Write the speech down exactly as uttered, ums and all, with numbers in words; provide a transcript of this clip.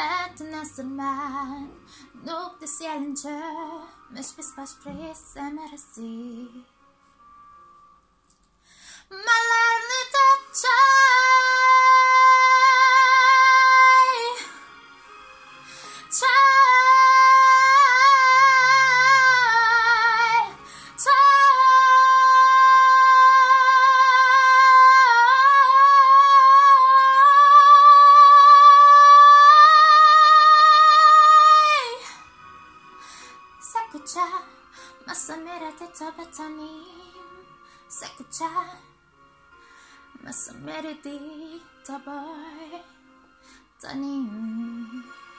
madness of mine. Nope, this challenger مش بس بشتري السمر السي. My love, little child, child, child. سكوتشا ما سمرت تبتني سكوتشا. Mas a melody, the boy, the name.